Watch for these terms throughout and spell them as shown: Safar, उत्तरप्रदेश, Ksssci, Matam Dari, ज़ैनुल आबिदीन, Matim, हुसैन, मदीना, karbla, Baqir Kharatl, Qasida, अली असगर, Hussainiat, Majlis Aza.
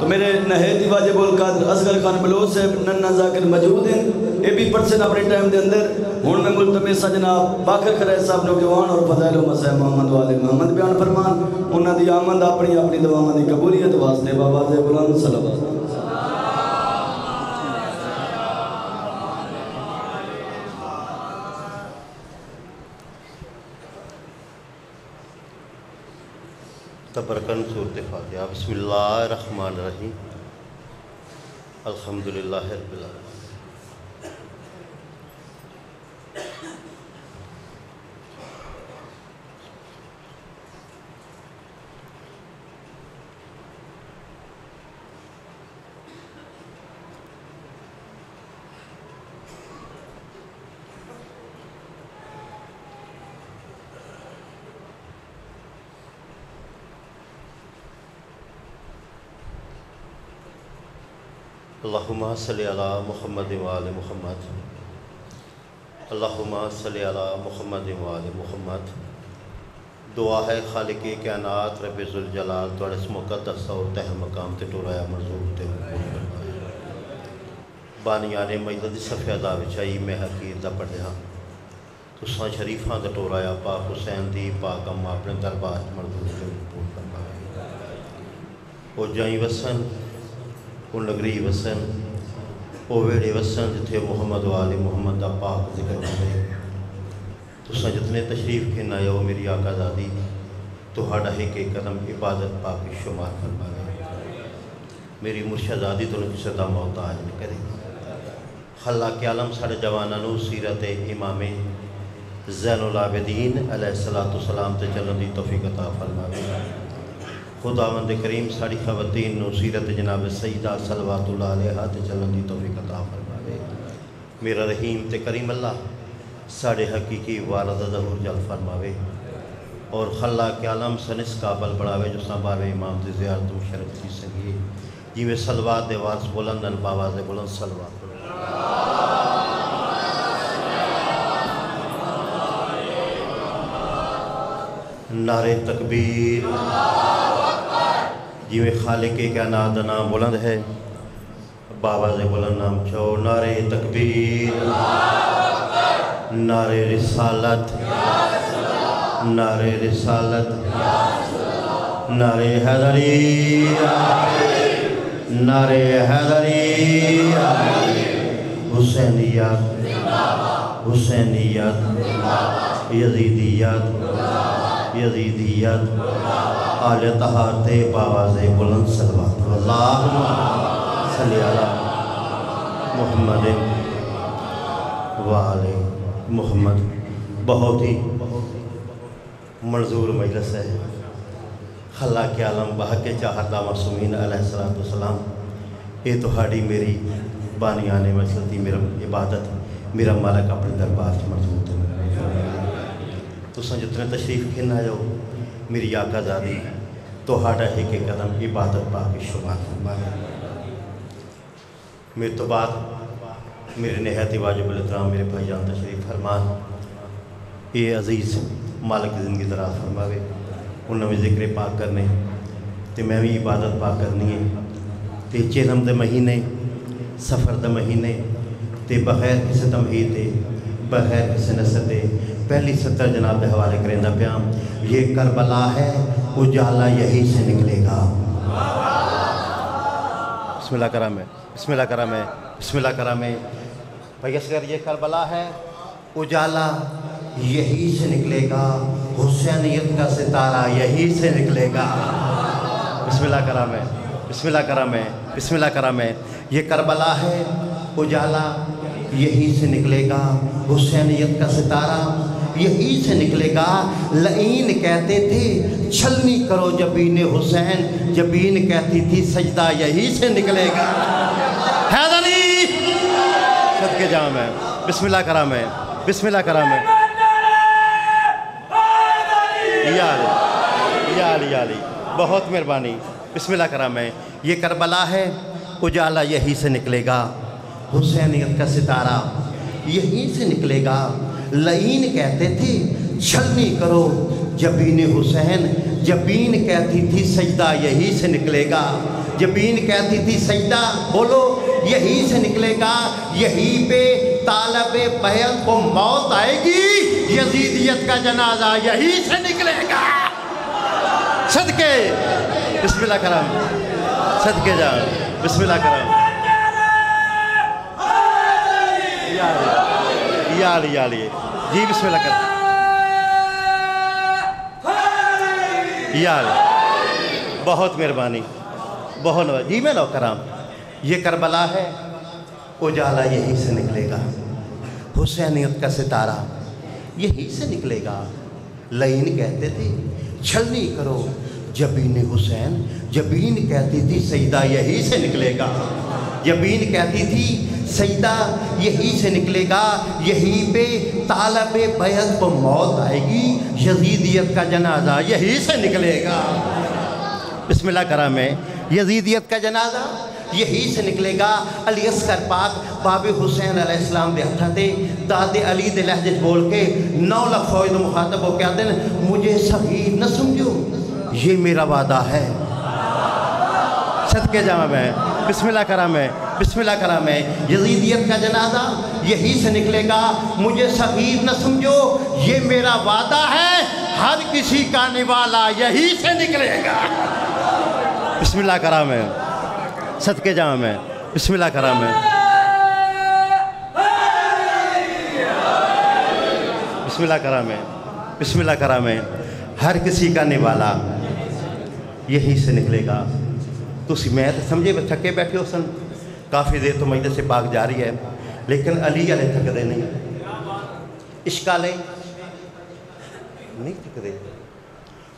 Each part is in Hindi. तो मेरे नहेद वाजिबुल कादर असगर खान बलोच साहब नन्ना जाकिर मौजूद हैं। ये भी परसेंट अपने टाइम के अंदर हूँ मैं मुलतमेसा जनाब बाखर खराज साहब नौजवान और फजाइल साहब मोहम्मद वाले मोहम्मद बयान फरमान उन्होंने आमद अपनी अपनी दवावान की कबूलियत वास्ते बाबा साहब बुलंद सलाम। तबरकन सूरत फातिहा बिस्मिल्लाहिर्रहमानिर्रहीम अल्हम्दुलिल्लाहि रब्बिल अल्लाहुम्मा सल्ली अला मुहम्मद व आले मुहम्मद अल्लाहुम्मा सल्ली अला मुहम्मद व आले मुहम्मद। दुआ है खालिक़े कायनात रब्बिल जलाल तुहाडे मुक़द्दस और तह मकाम ते टुराया मंजूर ते बानियाने मजद सफ़िया दा विछाई मैं हकीर दा पढ़िया तुसां शरीफां दा टुराया पाक हुसैन दी पाक अम्मा अपने दरबार मंजूर ते कबूल फरमाए। ओ जाई वसन वो नगरी वसन वो वेड़े वसन जिथे मुहम्मद वाले मुहम्मद का पाक जिक्र होते तुसा जितने तशरीफ के ना आओ मेरी आकाजादी तुहाडा एक कदम इबादत पाक शुमार फरमा मेरी मुर्शदादी तो सदा मोहताज न करे। खला के आलम साढ़े जवानों सीरत इमामे ज़ैनुल आबिदीन अलैहिस्सलाम ते चलने की तौफीक अता फरमावे। खुदावंद करीम साड़ी खवतीन सीरत जनाब सईदा सलवातुल्लाह अलैहा ते चलन की तौफीक अता फरमावे। मेरा रहीम ते करीम अल्लाह साढ़े हकीकी वारद ज़रूर जल फरमावे और खल्ला के आलम सनिस काबल बढ़ावे जो सा बारवें इमाम की ज़ियारत मुशरफ थी सके जिमें सलवात दे वारस बुलंद बाबा से बुलंद सलवात। नारे तकबीर जिमें खालिक़े कायनात दा नाम बुलंद है बाबा दे बुलंद नाम छो। नारे तकबीर नारे रिसालत नारे रिसालत नारे हैदरी नारे हैदरी हुसैनियत हुसैनियत यज़ीदियत यज़ीदियत आले तहारते बाबा से बुलंद सलवात। अल्लाहुम्मा सल्ली अला मुहम्मद व आले मुहम्मद। बहुत ही मंजूर मजलिस है। खला के आलम बहके चाहता मासूमीन अलैहिस्सलाम ये तो मेरी बानियाने मजलिस थी मेरा इबादत मेरा मालिक अपने दरबार मंजूर तुम जितने तशरीफ के ना जाओ मेरी आकाजादी तुहाडा तो एक कदम इबादत पाक शुमार फरमाए। मेरे तो बाद मेरे नहायत वाजिबुल इहतराम मेरे भाईजान तशरीफ फरमान ये अजीज़ मालिक जिंदगी दराज फरमावे। उन्होंने जिक्र पाक करने तो मैं भी इबादत पाक करनी है तो चेहरम के महीने सफ़र के महीने तो बगैर किसी तमहीद के बगैर किसी नसर के पहली सत्तर जनाब के हवाले करेंदा प्याम ये करबला है उजाला यही से निकलेगा। बिस्मिल्लाह कराम है बिस्मिल्लाह कराम है बिस्मिल्लाह कराम है भाई असगर ये करबला है उजाला यही से निकलेगा हुसैनियत का सितारा यही से निकलेगा। बिस्मिल्लाह कराम है बिस्मिल्लाह कराम है बिस्मिल्लाह कराम है ये करबला है उजाला यही से निकलेगा हुसैनियत का सितारा यही से निकलेगा। लईन कहते थे छलनी करो जबीन हुसैन जबीन कहती थी सजदा यही से निकलेगा। हैदरी सद के जाम है बिस्मिल्लाह कराम है बिस्मिल्लाह कराम है याली याली याली बहुत मेहरबानी। बिस्मिल्लाह कराम है ये करबला है उजाला यही से निकलेगा हुसैनियत का सितारा यहीं से निकलेगा। लईन कहते थे छलनी करो जबीन हुसैन जबीन कहती थी सजदा यही से निकलेगा, जबीन कहती थी सजदा बोलो यही से निकलेगा, यही पे तालबे बहल को मौत आएगी, यजीदियत का जनाजा यही से निकलेगा। सदके बिस्मिल्लाह करम, सदके जाओ बिस्मिल्लाह करम। यार यार जी बिस्मिल्लाह करम यार, बहुत मेहरबानी, बहुत जी में लो कराम। ये करबला है, उजाला यही से निकलेगा, हुसैनियत का सितारा यही से निकलेगा। लईन कहते थे छलनी करो, जबीन हुसैन, जबीन कहती थी सजदा यही से निकलेगा, जबीन कहती थी सजदा यही से निकलेगा, यहीं पे तालबे बैत को मौत आएगी, यजीदियत का जनाजा यही से निकलेगा। बिस्मिल्लाह करा में यजीदियत का जनाजा यही से निकलेगा। अली असगर पाक बाबे हुसैन अलैहिस्सलाम देखा थे दादे अली दे लहजे बोल के 9 लाख फौज मुखातब हो कहते हैं मुझे सगीर न समझो, ये मेरा वादा है। सदके जामा में बिस्मिल्लाह करा मैं, बिस्मिल्लाह करा मैं। यजीदियत का जनाजा यही से निकलेगा, मुझे सगीर न समझो, ये मेरा वादा है, हर किसी का निवाला यही से निकलेगा। बिस्मिल्लाह करा मैं, सदके जाऊँ मैं, बिस्मिल्लाह करा मैं, बिस्मिल्लाह करा मैं, बिस्मिल्लाह करा मैं। हर किसी का निवाला यही से निकलेगा। तुसी मैं तो समझे थके बैठे हो सन, काफ़ी देर तो मजलिस से बाग जा रही है, लेकिन अली आले थकते नहीं, इश्क आले नहीं थकते।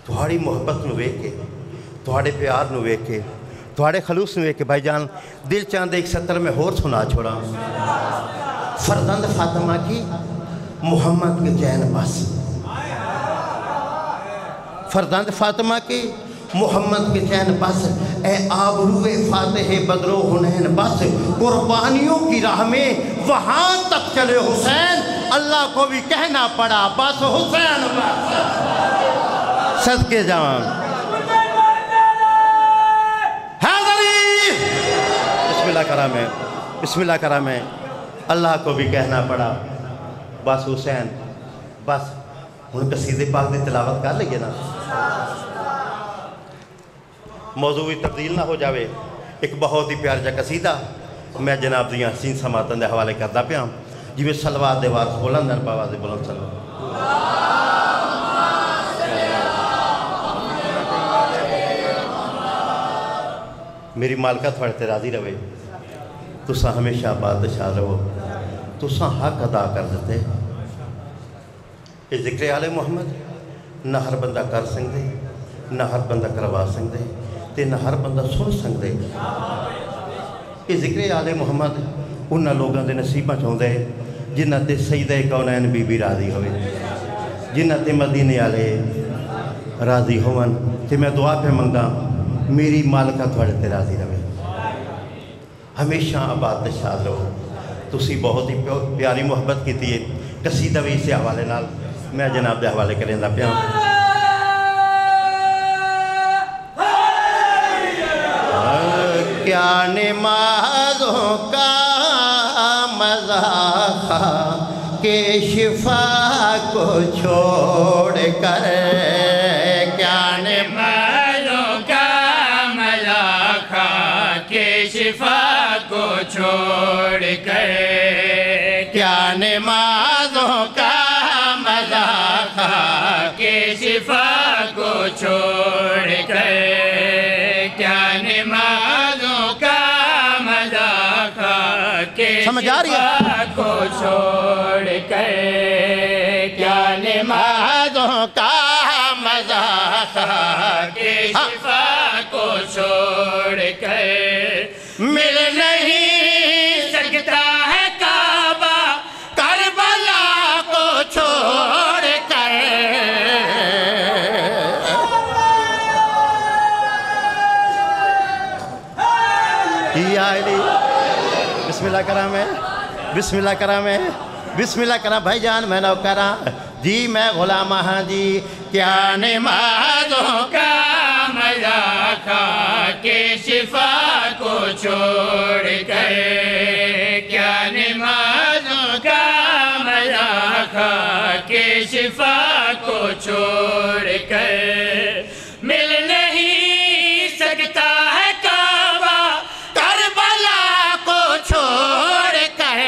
थोड़ी मुहब्बत में वेख के, थोड़े प्यार में वेख के, थोड़े खलूस में वेख के भाई जान दिल चाहते 71 में होर सुना छोड़ा। फरजंद फातिमा की मोहम्मद के चैन बस, फरजंद फातिमा की मोहम्मद के चैन बस, ए आबरूए फातह बदरो हुनैन बस, कुर्बानियों की राह में वहाँ तक चले हुसैन, अल्लाह को भी कहना पड़ा बस हुसैन बस। सदके जावां हैदरी बिस्मिल्लाह करा मैं, बिस्मिल्लाह करा मैं। अल्लाह को भी कहना पड़ा बस हुसैन बस। हुण कसीदे पाक की तिलावत कर लईए ना, मौजू भी तब्दील ना हो जाए। एक बहुत ही प्यार जा कसीदा मैं जनाब दियाँ हसीन समातन के हवाले करता पाया, जिमें सलवार दे वारस बोलन दर बाबा से बोलन सलवा मेरी मालका थोड़े ते राजी रहे, तुसा हमेशा बादशाह रहो, तुसा हक अदा कर देते। ये जिक्र आले मुहम्मद ना हर बंदा कर सकते, ना हर बंदा करवा सकते, ना हर बंदा सुन सकते। ये जिक्र आले मुहम्मद उन्होंने लोगों के नसीबा चाहता है जिन्हों से सजदे कौनैन बीबी राजी हो, जिन्हों से मदीने वाले राजी होवन। तो मैं दुआ पे मंगा मेरी मालका थोड़े ते राजी रहे, हमेशा आबाद शाद रहो। तुम बहुत ही प्यारी मुहब्बत की है। कसीदा भी इस हवाले नाल मैं जनाब के हवाले करें पाया। क्या नमाज़ों का मज़ा के शिफा को छोड़ कर, क्या नमाज़ों का मज़ा के शिफा को छोड़ कर, क्या नमाज़ों का मज़ा के शिफा को छोड़ कर, क्या नमाज़ समझ आ रही है को छोड़ कर, क्या नमाज़ों का मज़ा के शिफा को छोड़ कर, मिल नहीं सकता है काबा करबला को छोड़ कर। बिस्मिल्लाह करा मैं, बिस्मिल्लाह करा मैं, बिस्मिल्लाह करा भाईजान मैं ना करा। जी मैं गुलाम हाजी क्या नमाजों का मजा खा के शिफा को छोड़ कर, क्या नमाजों का मजा खा के शिफा को छोड़ कर, मिल नहीं सकता है काबा करबला को छोड़ कर।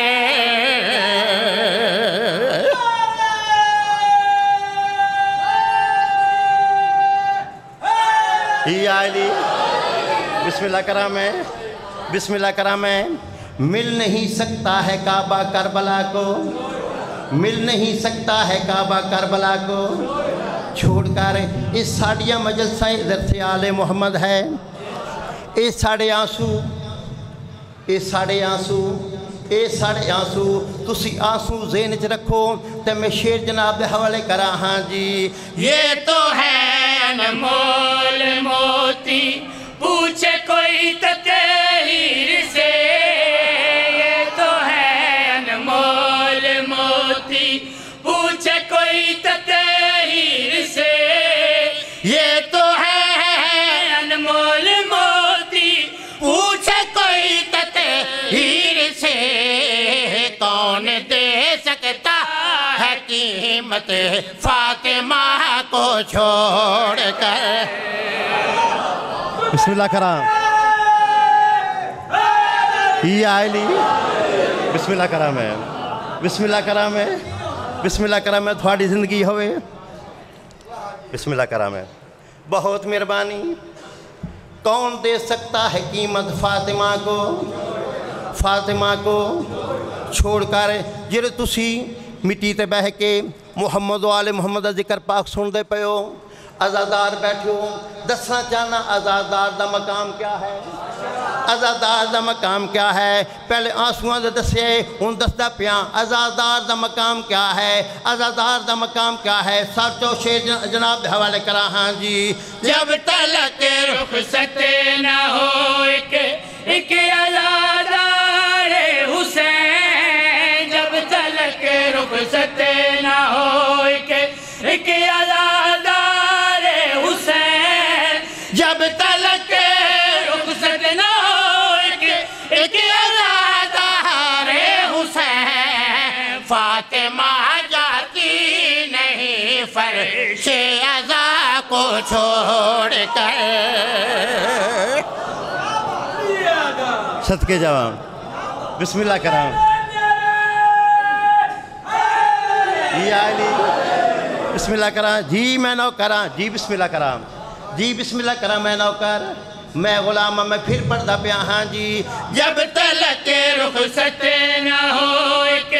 बिस्मिल्लाह कराम है, बिस्मिल्लाह कराम है। मिल नहीं सकता है काबा करबला को, मिल नहीं सकता है काबा करबला को छोड़ कर। इस साड़िया मजलसा इधर से आले मोहम्मद है। ये साढ़े आंसू, ये साढ़े आंसू, ये साढ़े आंसू, तुसी आंसू जेन च रखो तो मैं शेर जनाब के हवाले करा। हाँ जी ये तो है अनमोल मोती पूछे कोई तो तेरी से, ये तो है अनमोल मोती पूछे कोई तो तेरी से, ये तो है अनमोल मोती पूछे कोई तो तेरी से, कौन दे सकता है कीमत फातिमा को छोड़ कर। बिस्मिल्लाह कराम ये आयली, बिस्मिल्लाह कराम है, बिस्मिल्लाह कराम है, बिस्मिल्लाह कराम है। थोड़ी जिंदगी होवे बिस्मिल्लाह कराम है। बहुत मेहरबानी, कौन दे सकता है कीमत फातिमा को, फातिमा को छोड़ कर। जिरे तुसी मिट्टी ते बह के मुहम्मद वाले मुहम्मद जिक्र पाक सुनते पे हो, आज़ादार बैठे हो, दसना चाहना आज़ादार का मकाम क्या है, आज़ादार का मकाम क्या है। पहले आंसुआ से दसे हूँ दसदा पिया आज़ादार का मकाम क्या है, आज़ादार का मकाम क्या है। साचो शेर जनाब हवाले करा। हाँ जी जब तलक रुखसत ना हो एक आज़ादार हुसैन, जब तलक रुखसत ना हो एक आज़ादार शेज़ा को छोड़ कर। सदके जवाब बिस्मिल्लाह कराम जी आली, बिस्मिल्लाह कराम जी मैं नौकरा जी, बिस्मिल्लाह कराम जी, बिस्मिल्लाह कराम मैं नौकर मैं गुलाम मैं फिर पढ़ता पिया। हाँ जी जब तलक रुखसत ना हो एक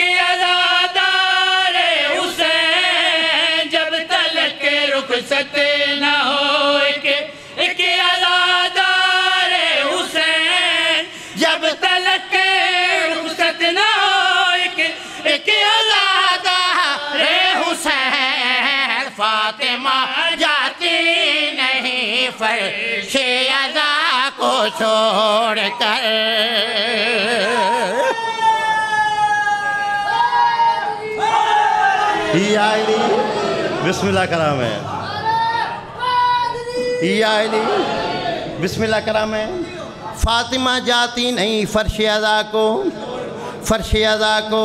आज़ादार हुसैन, जब तलक रुखसत ना हो एक आज़ादार हुसैन, जब तलक रुखसत ना हो एक आज़ादार हुसैन, फातिमा जाती नहीं फर्श-ए-अज़ा को छोड़ कर। बिस्मिल्लाह कराम है ये आयली, बिस्मिल्लाह कराम है। फातिमा जाती नहीं फर्श-ए-अज़ा को, फर्श-ए-अज़ा को,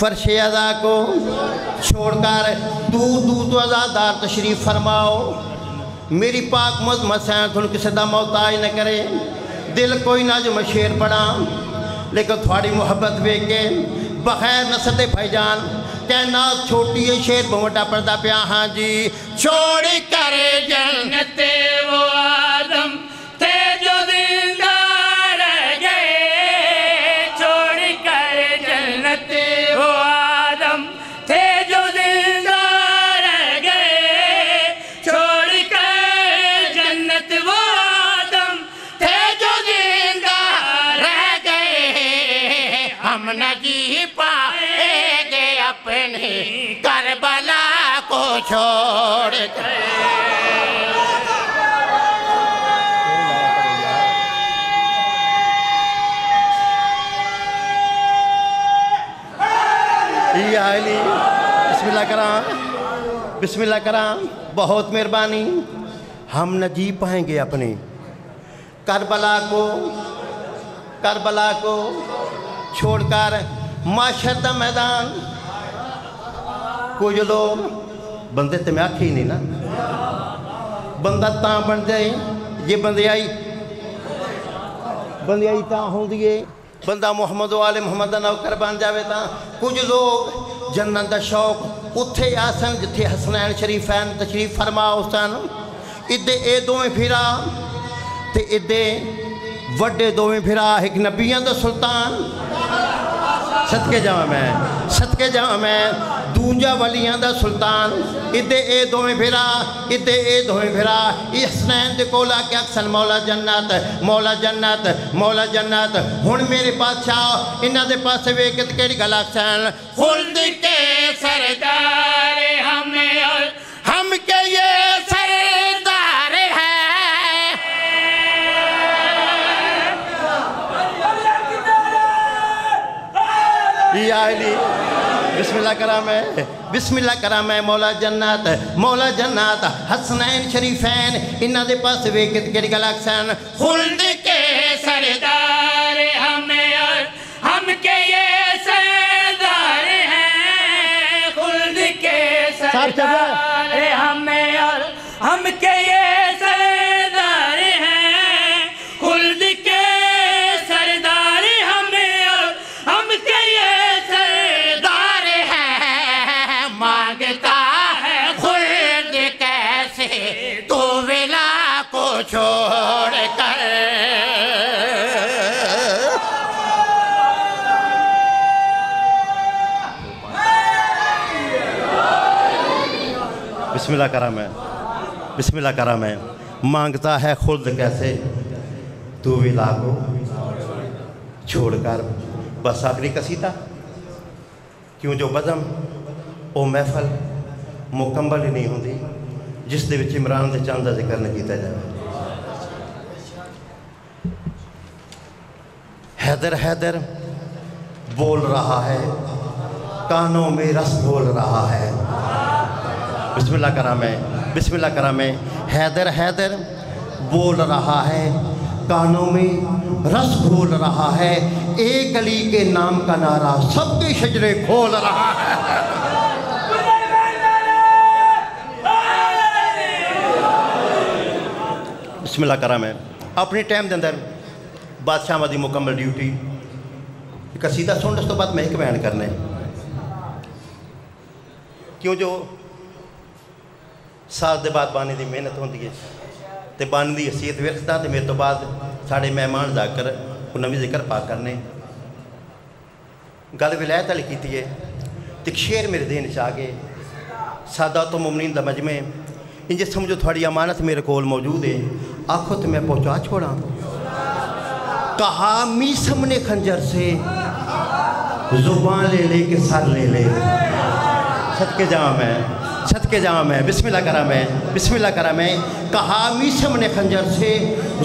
फर्श-ए-अज़ा को छोड़कर। दूर दूर तो आज़ादार तशरीफ़ फरमाओ, मेरी पाक मजमा सैन थोड़ी किसी का मोहताज न करे। दिल कोई ना जो मैं शेर पढ़ा लेकिन थोड़ी मुहब्बत वेख के बगैर नसते भाईजान कहना छोटी है शेर बवटा पड़ता पिया। हाँ जी छोड़ कर जन्नत वो आदम थे जो जिंदा रह गए, छोड़ कर जन्नत वो आदम थे जो जिंदा रह गए, छोड़ कर जन्नत वो आदम थे जो जिंदा रह गए, हम न जी पाएंगे अपने करबला को छोड़ कर। बिस्मिल्लाह करा, बहुत मेहरबानी। हम न जी पाएंगे अपने करबला को छोड़कर माशर का मैदान। कुछ लोग बंदे तो मैं आखे ही नहीं ना, बंदा तां बन जाए ये बंदियाई तां होंदी है, बंदा मुहम्मद वाले मुहम्मद का नौकर बन जाए। तो कुछ लोग जन्नत का शौक उत्थे आसन जिथे हसनैन शरीफैन तशरीफ फरमा उस इदे ए दोवें फिरा ते इदे वड्डे दोवें फिरा, एक नबियां दा सुल्तान सदके जावां मैं, दूजा वलियां दा सुल्तान। इदे ए दोवें फिरा, ये हसनैन दे कोल आ के अक्सर मौला जन्नत। हुण मेरे पातशाह इन्हां दे पासे वेख के केड़ी गल आखन, खुद के सरदार हम के ये सरदार है। बिस्मिल्लाह करा मैं मौला जन्नत हसनैन शरीफैन इन्हां दे पास वेख के केड़ी गल आखन, खुल्द के सरदार हमें और हम के ये सरदार हैं। खुल्द के सरदार हमें और हम के ये सरदार हैं। खुल्द के सरदार हमें और हम के ये सरदार हैं। मांगता है खुल्द कैसे तो वेला को छोड़ कर, बिस्मिल्लाह करा मैं मांगता है खुद कैसे तू विला को छोड़कर। बस आखिरी कसीदा क्यों जो बज़म वो महफल मुकम्मल ही नहीं होती जिस दे विच इमरान दे चांद का जिक्र न किया जाए। हैदर हैदर बोल रहा है, कानों में रस बोल रहा है। बिस्मिल्लाह करा मैं हैदर हैदर बोल रहा है, कानों में रस घोल रहा है। एक अली के नाम का नारा सबके शजरे खोल रहा है। बिस्मिल्लाह करा मैं अपने टाइम के अंदर बादशाह की मुकम्मल ड्यूटी कसीदा सुन, उस तो बाद मैं एक बयान करना क्यों जो साल के बाद बानी की मेहनत होती है तो बानी की हसीयत विरखता। तो मेरे तो बाद साढ़े मेहमान जाकर नवी जिक्र पा करने गल विलायत वाली की है। तो शेर मेरे दिन च आ गए, सादा तो मुमनीन दा मजमे इंजे समझो थोड़ी अमानत मेरे को मौजूद है, आखो तो मैं पहुँचा छोड़ा। कहा मीसम ने खंजर से, जुबान ले ले के सर ले ले। सदके जावां मैं बिस्मिल्लाह करा मैं कहा मीसम ने खंजर से,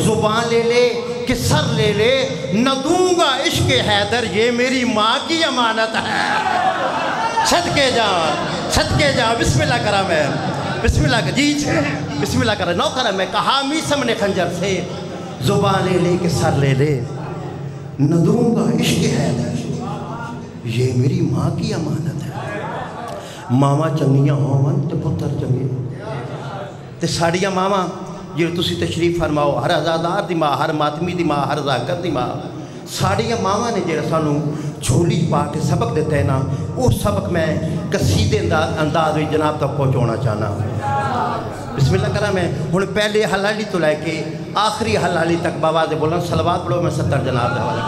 जुबान ले ले कि सर ले ले। न दूंगा इश्क हैदर ये मेरी माँ की अमानत है। सदके जावां बिस्मिल्लाह करा मैं कहा मीसम ने खंजर से, जुबान ले ले कि सर ले ले। न दूंगा इश्क हैदर ये मेरी माँ की अमानत है। मावा चंगियां होवन तो पुत्र चंगे। तो साड़िया मावा जो तुसी तशरीफ फरमाओ, हर आजादार दी माँ, हर मातमी दी माँ, हर जाकर दी माँ, साड़िया मावा ने जो सानू झोली पा के सबक दिता है ना, वो सबक मैं कसीदे अंदाज में जनाब तक पहुँचाना चाहना। बिस्मिल्लाह करा मैं हुण पहले हलाली तो लैके आखिरी हलाली तक बाबा दे बोलन सलवात पढ़ो, मैं 70 जनाब दे हवाले।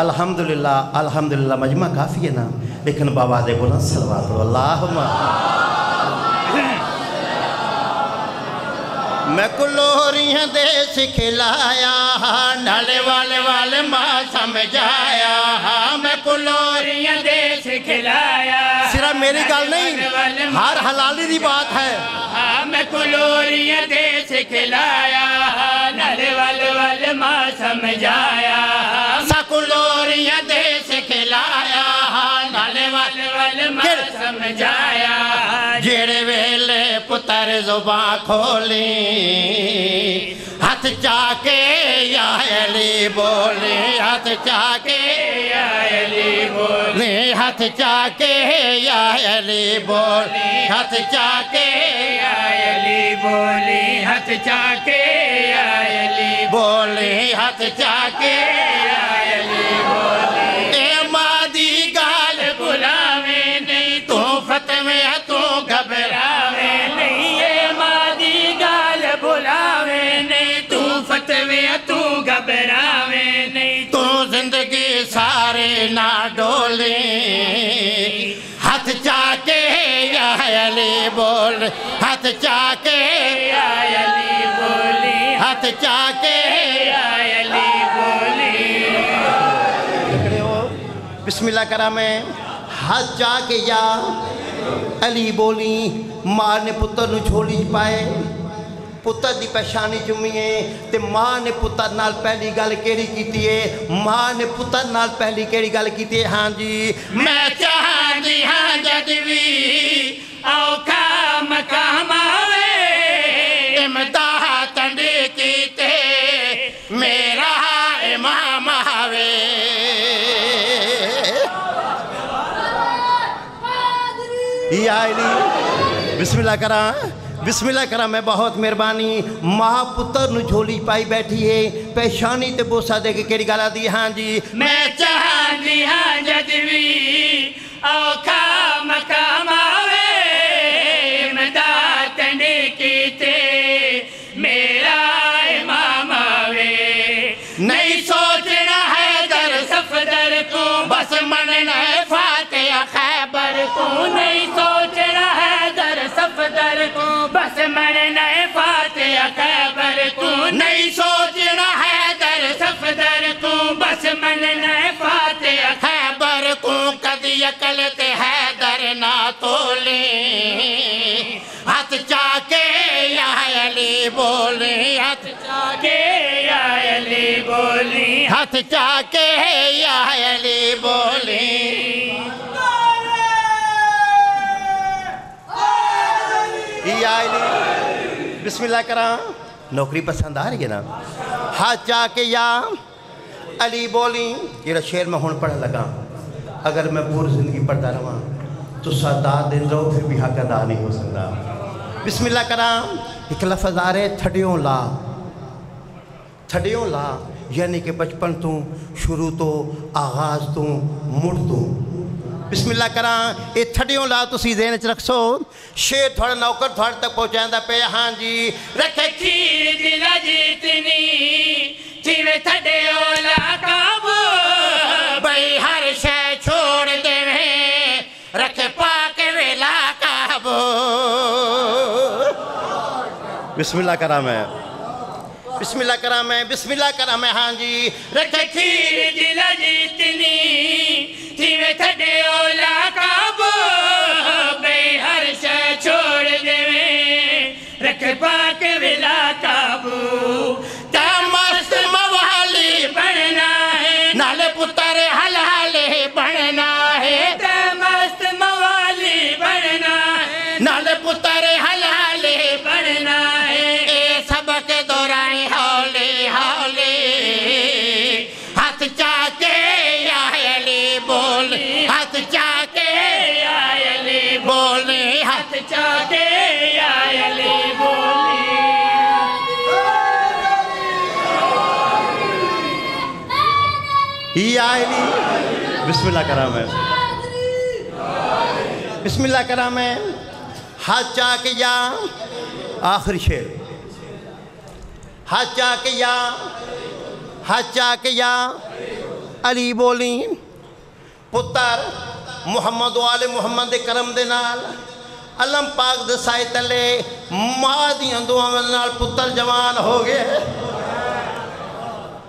अल्हम्दुलिल्लाह मजमा काफ़ी है ना, लेकिन बाबा दे बोला सलवात पढ़ो। अल्लाहुम्मा मैं कुलोरियां दे सिखलाया नाले वाले वाले मां समझाया। मैं कुलोरियां दे सिखलाया, सिर्फ मेरी गल नहीं हर हलाली की बात है। मैं कुलोरियां दे सिखलाया नाले वाले वाले मां समझाया। Glory। में जाया जेड़े वेले पुत्र जुबा खोली हथ चाके यायली बोली हथ चाके यायली बोली हथ चाके यायली बोली हथ चाके यायली बोली हथ चाके यायली बोली हथ चाके यायली बोली ए मादी गाल बुलावे नहीं तू फतवे तू घबरावे नहीं ए मादी गाल बुलावे नहीं तू फतवे तू घबरावे नहीं तू जिंदगी सारे ना डोले हथ चाके यायली बोल हथ चाके यायली बोली हथ चाके यायली बोली बिस्मिल्लाह करा में हथ चाके या अली बोली मां ने पुत्र नु झोली पाए पुत्र की परेशानी चुमी है तो माँ ने पुत्र नाल पहली गल केड़ी कीती है माँ ने पुत्र नाल पहली केड़ी गल कीती है हाँ जी मैं चाहती हाँ जद भी औखा मकाम आवे इमदाह तंडी कीते मेरा इमाम आवे बिस्मिल्लाह करा बिस्मिल्लाह करा मैं बहुत मेहरबानी मां पुत्र नु झोली पाई बैठी है पेशानी ते बोसा दे के केड़ी गल आदी हां जी मैं चाहंदी हां जद भी औखा मकाम आवे मदद तंडी कीते मेरा इमाम आवे नहीं सोचना है दर सफदर को बस मनना है फातिहा खैबर को नहीं सोचना है सफदर को बस मरना है फातिहा खैबर को नहीं सोचना है दर सफदर को बस मरना है फातिहा खैबर को कदी अकल ते हैदर ना तोले हथ चाके या अली बोले हथ चाके या अली बोली हथ चाके या अली बोली बिस्मिल्लाह करा नौकरी पसंद आ रही है ना हाथ जाके या अली बोली जरा शेर में हूँ पढ़ लगा अगर मैं पूरी जिंदगी पढ़ता रहा तो दाद दिन रहो फिर भी हक अदा नहीं हो सकता। बिस्मिल्लाह करा एक लफज आ रहे थडियों ला यानी कि बचपन तू शुरू तो आगाज तू मुड़ तू बिस्मिल्लाह करा ये थडियों ला तुम देने च रखसो शेर थोड़ा नौकर थोड़े तक पहुँचा पे हाँ जी रखे खीर जिला जीतनी जिमें थडियों ला काबू भाई हर शय छोड़ देवे रखे पाके वेला काबू। बिस्मिल्लाह करा मैं बिस्मिल्लाह करा मैं बिस्मिल्लाह करा मैं हाँ जी रखे खीर जिला जीतनी जिमें थडियों ला काबू भाई हर शय छोड़ देवे रखे पाके वेला काबू ता मस्त मवाली बनना है नाले पुत्र हल हले बनना है ता मस्त मवाली बनना है नाले पुत्र हल हले बनना है ए सबक दोराए हौले हौले हथ चाके यायली बोल हथ चाके यायली बोल हथ चाके यायली बोल बिस्मिल्लाह करा मैं बिस्मिल्लाह करा मैं हाथ चाके या आखिरी शेर हाथ चाके या अली बोली पुत्र मुहम्मद वाले मुहम्मद के करम दे नाल अलम पाक दे साए तले मां दियां दुआवां नाल पुत्र जवान हो गए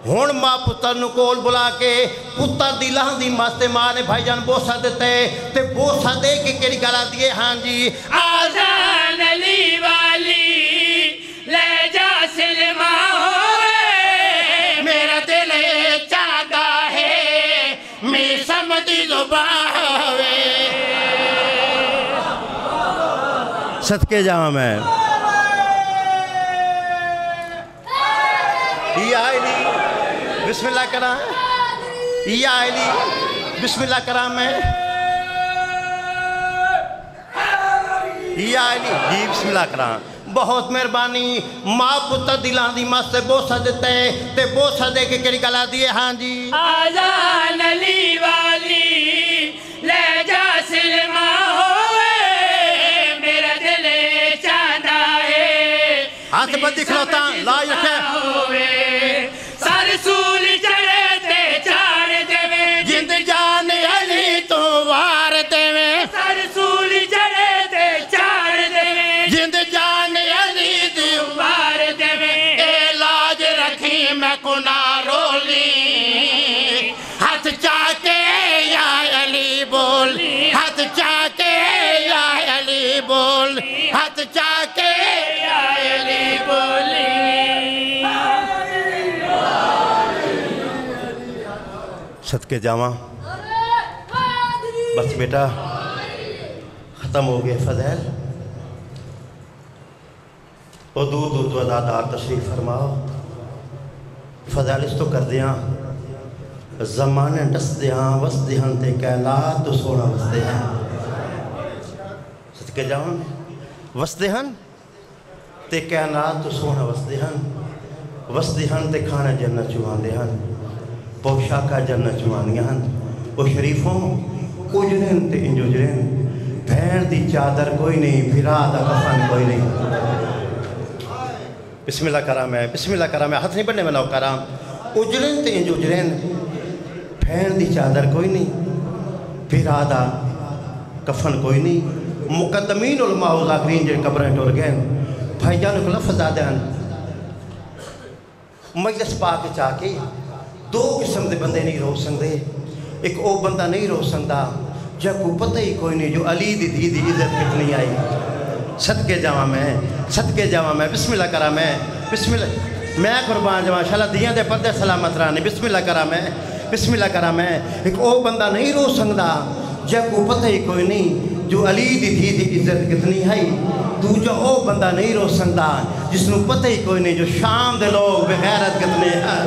हुण माँ पुत्र कोल बुला के पुत्र दी लहंदी मस्ते माँ ने भाईजान बोसा दिते ते बोसा दे के केड़ी गल आंदी हाँ जी आजान अली वाली ले जा सिलमा होए मेरा दिल चाहता है मैं समझी जुबान होए सदके जावा मैं। बिस्मिल्लाह करा या अली, बिस्मिल्लाह करा मैं या अली जी, बिस्मिल्लाह करा। बहुत मेहरबानी मां पुत्र दिलां दी मस्त बोसा दिता है ते बोसा दे के करी गला दिए। हां जी आजान अली वाली ले जा सिलमा होए मेरा दिल चांदा है। हाथ पर दिखलौता ला रखे होए सारे सूल चढ़े ते चाड़ देवे जिंद जान अली तो वार देवे। सारे सूल चढ़े ते चाड़ देवे जिंद जान अली तो वार देवे। लाज रखी मैं कोना रोली हाथ चाके या अली बोल, हाथ चाके या अली बोल, हाथ चाके या अली बोली। सदके जावा बस बेटा ख़त्म हो गए फजैल। और दूर दूर तो अदादार तशरीफ फरमाओ। फजैल इस तो कर दिया जमाने डस दिया वस दिहन ते कहला तो सोना वसते हैं। सदके जावा वस दिहन ते कहला तो सोना वसते हैं। वस दिहन ते खाने जन्नत चुवाते हैं, पोशाका जन्नत चुवानिया। वो शरीफों उजरन ते इंजुजरन भैन दी चादर कोई नहीं, फिरा दा कफन कोई नहीं। बिस्मिल्लाह करा मैं, बिस्मिल्लाह करा मैं, हाथ नहीं बढ़ने बनाओ करा। उजरन ते इंजुजरन भैन दी चादर कोई नहीं, फिरा दा कफन कोई नहीं। मुकदमीन उलमा आखरीन जे कब्रें टुर गए भाई जान को लफजाद मजलिस पा के चाके दो किस्म के बंदे नहीं रो सकते। एक वो बंदा नहीं रो सकता जो पता ही कोई नहीं जो अली दी धी की इज्जत कितनी आई। सदके जावा मैं, सदके जावा मैं, बिस्मिल्लाह करा मैं, बिस्मिल्लाह मैं कुर्बान जावा शाला दियाँ दे पर्दे सलामत रहने। बिस्मिल्लाह करा मैं, बिस्मिल्लाह करा मैं। एक वो बंदा नहीं रो सकता जो पता ही कोई नहीं जो अली दी धी की इज्जत कितनी आई। दूजा वो बंदा नहीं रो सकता जिसनों पता ही कोई नहीं जो शाम के लोग बेगैरत कितने हैं।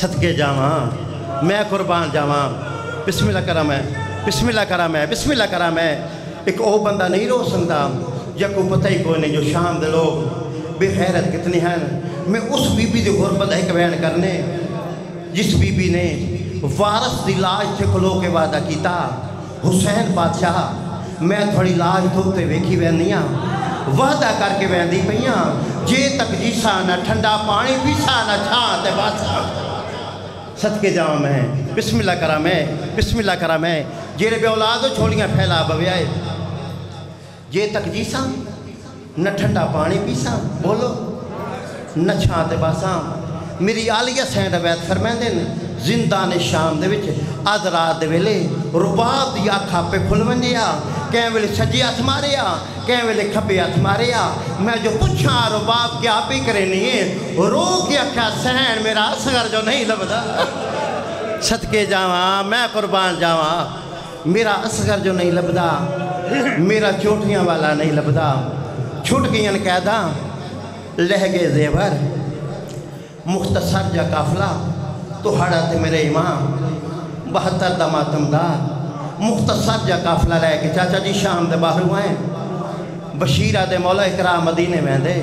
सदके जावा मैं कुर्बान जावा। बिस्मिल्लाह करा मैं, बिस्मिल्लाह करा मैं, बिस्मिल्लाह करा मैं। एक वो बंदा नहीं रो सकता जब पता ही कोई नहीं जो शाम के लोग बेहैरत कितने हैं। मैं उस बीबी की गुरबत एक बयान करने जिस बीबी ने वारस की लाश से खलो के वादा किया हुसैन बादशाह मैं थोड़ी लाश धोते वेखी वहनी हाँ, वादा करके वहदी पई हाँ जे तक जीसा ना ठंडा पानी पीसा ना छां ते बादशाह। सदके जावा मैं, बिस्मिल्लाह करा मैं, बिस्मिल्लाह करा मैं। जेरे बे औलाद छोलियाँ फैला बव्याए जे तक जीसा न ठंडा पानी पीसा बोलो न छां ते बासा। मेरी आलिया सैंड अवैध फरमाते हैं जिंदा ने शाम दे विच अद रात दे वेले रुबाब दी अख आपे खुलवंदी आ। कें वेले सज्जे हथ मारे आ, कें वेले खब्बे हथ मारे आ। मैं जो पुछां रुबाब क्या आपे करे नहीं है रो के आख्या सहन मेरा असगर जो नहीं लभदा। सदके जावा मैं कुर्बान जावा मेरा असगर जो नहीं लभदा, मेरा चोटियां वाला नहीं लभदा। छुट गईन कैदा लह गए जेवर मुख्तसर जा काफिला तुहाड़ा तो ते मेरे इमाम 72 दा मातमदार मुख्तसर जा काफिला लैके चाचा जी शाम दे बाहरों आए। बशीरा दे मौला इकराम मदीने वेंदे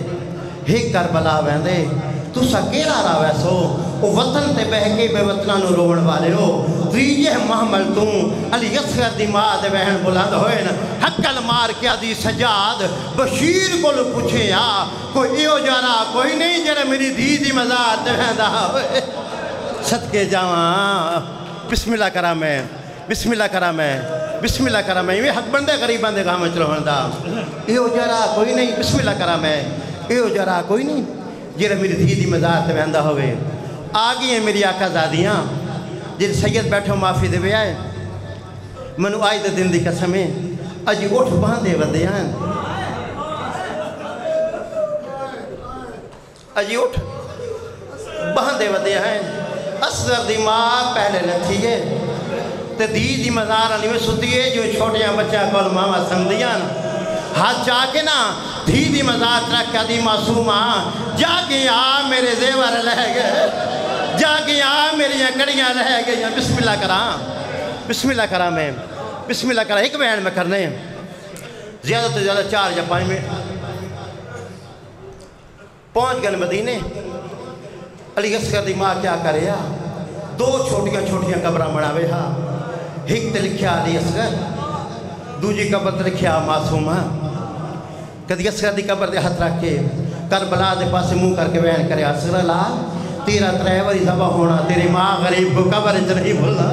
हे करबला वेंदे तुसा केड़ा रा वैसो ओ वतन ते बहके बेवतना नु रोवण वाले हो। त्रीजे महमल तू अली असगर दी मां दे बहन बुलंद होए न हक्कल मार के आदी सजाद बशीर कोल पूछे आ कोई इहो जारा कोई नहीं जेड़ा मेरी धी दी मजार ते वेंदा होए। सदके जावा बिस्मिल्लाह करा मैं, बिस्मिल्लाह करा मैं, बिस्मिल्लाह करा मैं। इवें हक बनता गरीबां दे गांव च रहण दा इहो जरा कोई नहीं। बिस्मिल्लाह करा मैं इहो जरा कोई नहीं जेड़ा मेरी धी दी मजार ते वहंदा होवे। आ गई मेरी आका दादियाँ जिन सैयद बैठो माफी दे आए मैनू अज दे दिन दी कसम है अज उठ बांधे वंदे हैं अज उठ बांधे वंदे हैं। असगर दी माँ पहले नथी है ते धी दी मजार अली में सुती है जो छोटिया बच्चों को मावा समझदियां हाथ जाके ना धीदी मजात रख दी मासूमा, जाके आ मेरे जेवर रह गए, जाके आ मेरी कड़ियाँ रह गई। बिस्मिल्लाह करा, बिस्मिल्लाह करा, मैं बिस्मिल्लाह करा। एक बयान में करने ज़्यादा से ज़्यादा 4 या 5 मिनट। पहुँच गए मदीने। अली असगर दी माँ क्या करे, दो छोटिया छोटिया कबर बनावे हा, एक तो लिखा अली असगर, दूजी कबर तो लिखा मासूमा। कदी असगर की कबर से हथ रख के करबला के पास मुँह करके बयान करे, असगर ला तेरा 3 बारी दबा होना, तेरी माँ गरीब को कबर च नहीं भुला।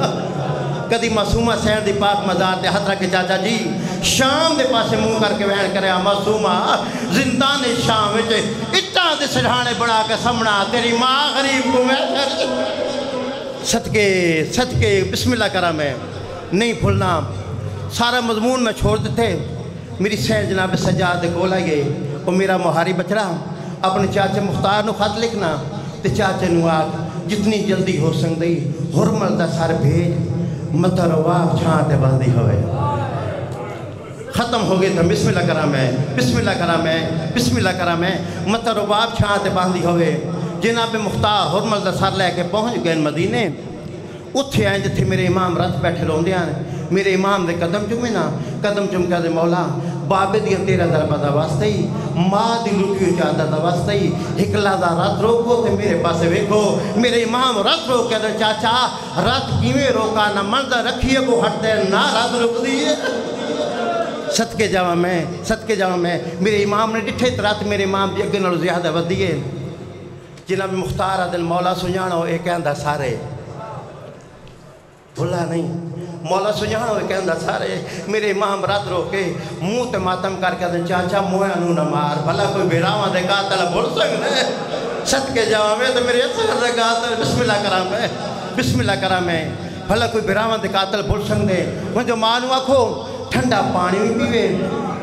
कदी मासूमा सैन की पाक मजार से हथ रख के चाचा जी शाम के पास मुँह करके बहन करे, मासूमा जिंदा ने शाम इटा के सराहने बना के सामना, तेरी माँ गरीब को मैं सदके सदके। बिस्मिल्लाह करा, मैं नहीं भूलना। सारा मजमून मैं छोड़ देते। मेरी सैन जनाब सजाद कोल आई गए, और मेरा मोहारी बचड़ा अपने चाचे मुख्तार को खत लिखना, तो चाचे न आख जितनी जल्दी हो सकती हुरमल का सर भेज, मतर वाह छाते बंदी होए। ख़त्म हो गए तो बिस्मिल्लाह करा मैं, बिस्मिल्लाह करा मैं, बिस्मिल्लाह करा मैं, मतर वाह छाते बंदी होए। जनाब मुख्तार हुरमल का सर लैके पहुँच गए मदीने। उत्थे आए जिथे मेरे इमाम रथ बैठे रोंदे हैं। मेरे इमाम दे कदम चुमे ना, कदम चुमका दे मौला बाबे दिया 13 दरबा का वास्ते ही, माँ की लुकी चादर का वास्ते ही, हिकला का रथ रोको तो मेरे पास वेखो। मेरे इमाम रथ रोक दे, चाचा रथ किवें रोका, ना मंदा रखिए को हटते ना रथ रुकदी। सदके जावा मैं, सदके जावा मैं। मेरे इमाम ने डिठे तो रथ मेरे इमाम जी अगे नालों ज्यादा वधिए। जनाब मुख्तार दिल मौला सुजाणो ये कहंदा सारे, भुला नहीं मौला सुजाणो कहता सारे। मेरे इमाम रत रोके मूँह तो मातम करके आते, चाचा मोया न मार, भला कोई बेराव के कातल भुल सकते। सदके जावे तो मेरे असगर दे कातल, बिस्मिल्लाह करा मैं, बिस्मिल्लाह करा मैं, भला कोई बेराव के कातल भुल सकते। मुझे माँ को आखो ठंडा पानी भी पीवे,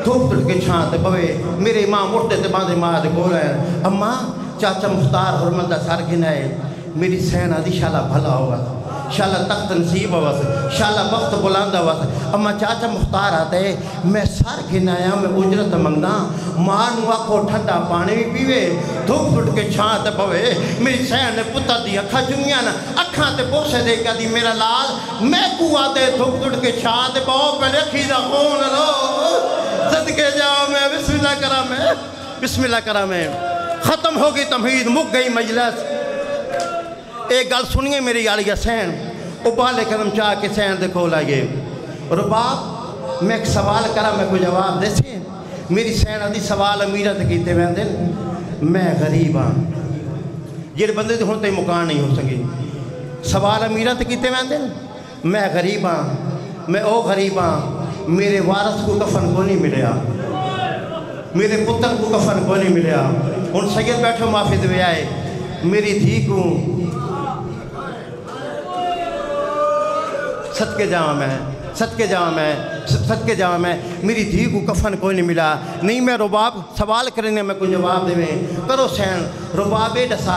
धूप के छां ते पवे। मेरे इमाम उठते तो बांधे माँ के कोल आए, अम्मा चाचा मुख्तार हुरमल का सर गिनाए। मेरी सैन आदि शाला भला होगा, शाला तख्त नसीब आवस, शाला वक्त बुलंद आवस। अम्मा चाचा मुख्तार आते मैं सर गिनाया, मैं उजरत मंगदा, मां नू आखो ठंडा पानी भी पीवे, धुप फुट के छां ते पवे। मेरी सैन ने पुत्र दी अखा चुमिया ना, अखा ते बोसे दे कदी मेरा लाल मैं कुआ ते धुप फुट के छां ते पाओ, पहले खीदा खून लो। सदके जाओ मैं, बिस्मिल्लाह करा मैं, बिस्मिल्लाह करा मैं। खत्म हो गई तमहीद, मुक गई मजलस। एक गल सुनिए मेरी आलिया सैन उबाले कदम चाह के सैन दे कोल आइए। रुबाब मैं एक सवाल करा, मैं कोई जवाब दे। मेरी सैन आदि सवाल अमीरत किए वैंदे, मैं गरीब हाँ, जेड़े बंदे तो हुण तक मुकान नहीं हो सके। सवाल अमीरत किए वैंदे, मैं गरीब हाँ, मैं ओ गरीब हाँ, मेरे वारस को कफन को नहीं मिले, मेरे पुत्र को कफन को नहीं मिले। हुण सैयद बैठो माफी दे आए, मेरी धी को सदके जावा मैं, सदके जावा मैं, सदके जावा मैं, मेरी धी को कफन कोई नहीं मिला। नहीं मैं रुबाब सवाल करने में कोई जवाब देवे, करो सैन। रुबाबे डसा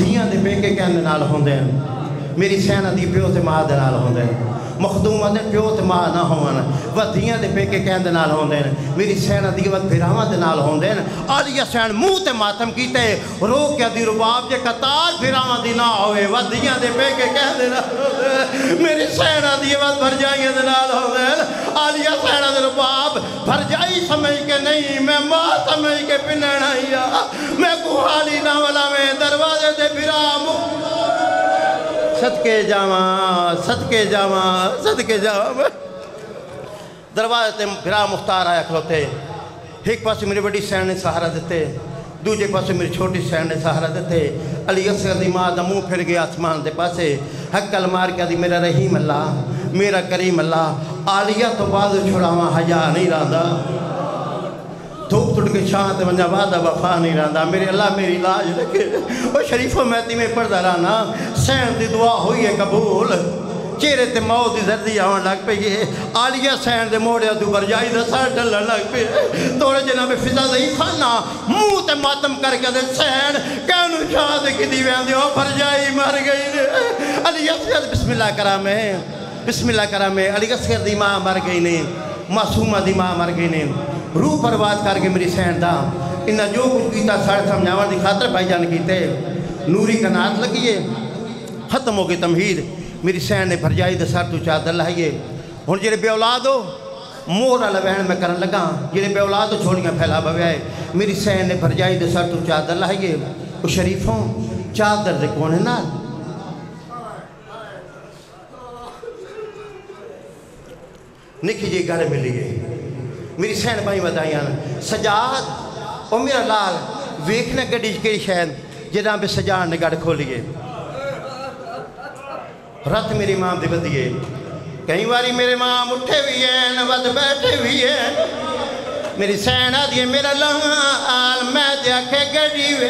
धियाँ के बेके कहने नाल होंदे हैं, मेरी सैन आदि प्यो तो माँ के नाल होंदे हैं। मखदूम आदि प्यो तो माँ ना होवन, वह धियाँ के बेके कहने नाल होंदे हैं। मेरी सैन आदि वह फिरावां के नाल होंदे हैं। आलिया सैन मूँह ते मातम कीते, रो के आदि रुबाब जे कतार फिरावां दी ना होवे, वह धियाँ के बेके कहने नाल होंदे हैं। मेरी सैन आदि वह भरजाइयां दे नाल होवे। आलिया सैन आदि रुबाब भरजाई समझ के नहीं, मैं माँ समझ के पिनणा या, मैं कुहाली ना वलावे दरवाजे ते फिरा सदके जावा, सदके जावा, सदके जावा। दरवाजे ते फिरा मुख्तार आया खलोते। एक पास मेरी बड़ी सैन ने सहारा दिते, दूजे पास मेरी छोटी सैन ने सहारा दिते। अली असगर दी माँ दा मूँह फिर गया आसमान के पासे, हक्कल मार के आदि मेरा रहीम अल्लाह, मेरा करीम अल्लाह, आलिया तो बाद छुड़ावा हजा नहीं रहा, धूप तुट के छां ते वंजा वादा वफा नहीं रहा। मेरे अल्लाह मेरी लाज रखे, और शरीफों मैं तिवें पढ़दा रहना। सैन दी दुआ हुई है कबूल, चेहरे ते मौत की जर्दी आवन लग पई। आलिया सैन दे मोड़े तू बरजाई दा सर ढलन लग पे, तोड़े जनाब फिजा दई खाना मूँह ते मातम करके दे। सैन कहनू शाद किदी वैंदे, ओ बरजाई मर गई। अली असगर बिस्मिल्लाह करा मैं, बिस्मिल्लाह करा मैं। अली असगर दी माँ मर गई ने, मासूमा दी माँ मर गई ने। रूह बर्बाद करके मेरी सहन दाम इन्हें जो कुछ किया साढ़े समझावन की खातर भाईजान किते नूरी कनात लगी है खत्म हो गई तमहीद मेरी सहन ने फरजाई दे सर तू चादर लाइए हूँ जे बे औलाद हो मोहर वाला वहन मैं कर लगा जिन्हें बे औलाद तो छोड़ियाँ फैला पव्याए मेरी सहन ने फरजाई दे सर तू चादर लाइए वो शरीफों चादर दे कोने नाल निकी जी गल मिली है मेरी सहन भाई बताइया सजाद और मेरा लाल वेखना गड्डी कई शहर जिदा भी सजाद ने गढ़ खोलीए रत मेरी मां दी बदिए कई बारी मेरे मां उठे भी है बद बैठे भी है मेरी सहन आदि मेरा लाल मैं आखे गड्डी वे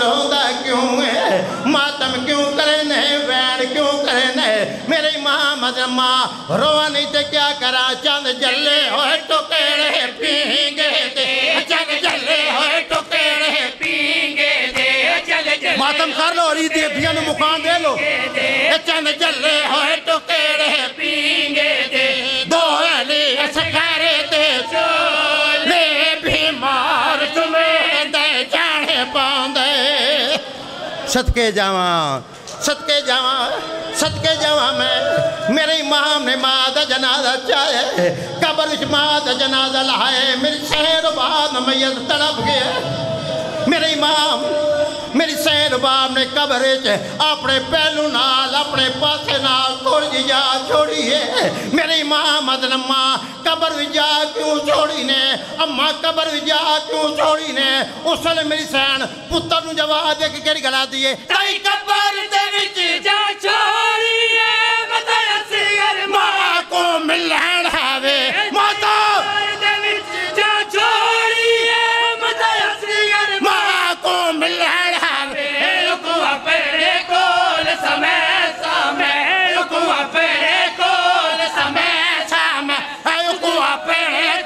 रोंदा क्यों है मातम क्यों करे नहीं वैन क्यों करे नहीं मेरी मां मतलब मां रोवा नहीं तो क्या करा चंद जले होए टोकेड़े पींगे दे चंद जले होए टोकेड़े पींगे दे चल जले मातम कर लो और ये देवियां नु मुकाम दे लो चंद जले होए टोकेड़े पींगे दे दो अली असकारे ते सदके जावा मैं मेरे इमाम ने माँ का जनाजा चाहे कबर च माँ का जनाजा लाए मेरी शहर बाब मैयत तड़प गया मेरे इमाम मेरी शहर बाब ने कबर च अपने पहलू नाल अपने पासे नाल थोड़ी जा छोड़ी है मेरे इमाम मतलब माँ कबर जा क्यों छोड़ी ने अम्मा कबर जा क्यों छोड़ी ने उसने मेरी सैन पुत्र जवाब दे के गला दी है कबर दे विच जा छोड़ी है मतलब माँ को मिलन आवे माता दे विच जा छोड़ी है मतलब माँ को मिलन आवे रुको अपने कोल समय समय रुको अपने कोल समय समय रुको अपने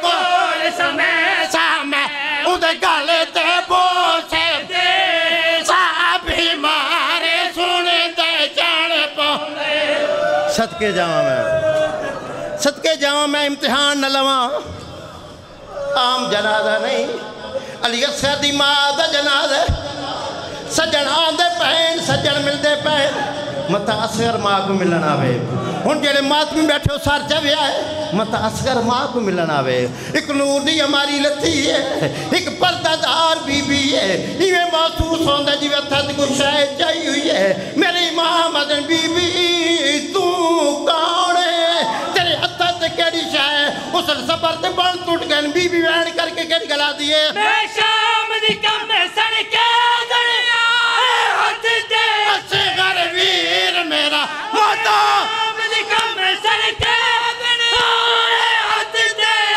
कोल समय समय उदे गले ते बोसे दे साभी मारे सुने ते जाने पावे सदके जावा मैं इम्तिहान न लवा आम जनाजा नहीं अली असर दी मां दा जनाजा सजन आंदे पैन सजन मिलते पैन मता असगर माँ को मिलन आवे हूँ जेडे मातमी बैठे हो सर च व्या मता असगर माँ को मिलन आवे एक नूर दी हमारी लथी है एक पर्दादार बीबी है इवें महसूस होता जिवें हथ को शायद चाहिए हुई है मेरी मां मदन बीबी तू कौन है तेरे हथा से केड़ी शायद उस सबर से बन टूट गए बीबी वैन करके केड़ी गला दी है असगर वीर मेरा मोता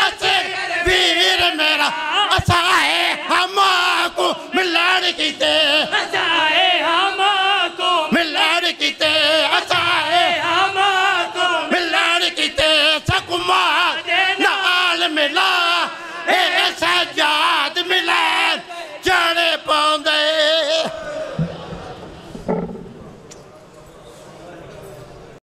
असगर वीर मेरा असाए हम को मिलान कीते असाए हम को मिलान कीते असाए हम को मिलान कीते सकुमा नाल मिला ए सजा